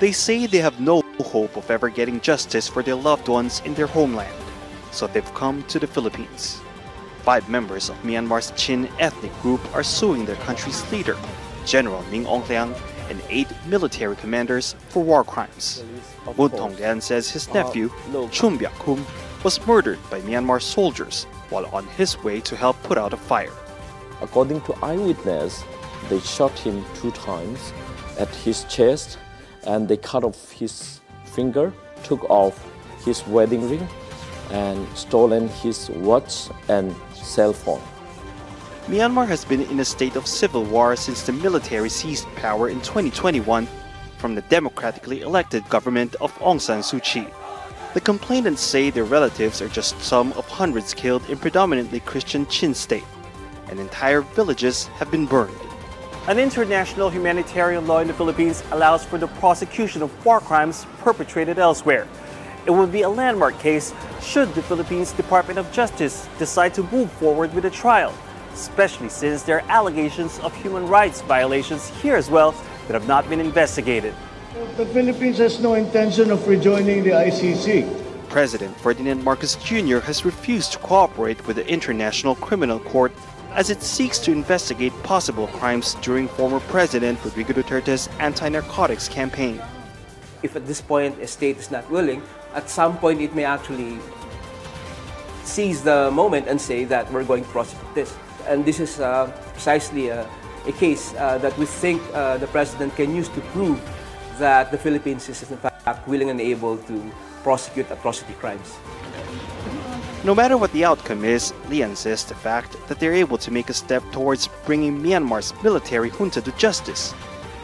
They say they have no hope of ever getting justice for their loved ones in their homeland, so they've come to the Philippines. 5 members of Myanmar's Chin ethnic group are suing their country's leader, General Min Aung Hlaing, and 8 military commanders for war crimes. Mun Tongdan says his nephew, Chun Byak-Kung, was murdered by Myanmar soldiers while on his way to help put out a fire. According to eyewitness, they shot him 2 times at his chest, and they cut off his finger, took off his wedding ring, and stolen his watch and cell phone. Myanmar has been in a state of civil war since the military seized power in 2021 from the democratically elected government of Aung San Suu Kyi. The complainants say their relatives are just some of hundreds killed in predominantly Christian Chin state, and entire villages have been burned. An international humanitarian law in the Philippines allows for the prosecution of war crimes perpetrated elsewhere. It would be a landmark case should the Philippines Department of Justice decide to move forward with the trial, especially since there are allegations of human rights violations here as well that have not been investigated. The Philippines has no intention of rejoining the ICC. President Ferdinand Marcos Jr. has refused to cooperate with the International Criminal Court as it seeks to investigate possible crimes during former President Rodrigo Duterte's anti-narcotics campaign. If at this point a state is not willing, at some point it may actually seize the moment and say that we're going to prosecute this. And this is precisely a case that we think the President can use to prove that the Philippines is in fact willing and able to prosecute atrocity crimes. No matter what the outcome is, Lee insists the fact that they're able to make a step towards bringing Myanmar's military junta to justice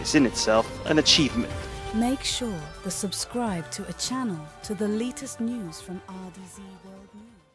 is in itself an achievement. Make sure to subscribe to a channel to the latest news from RDZ World News.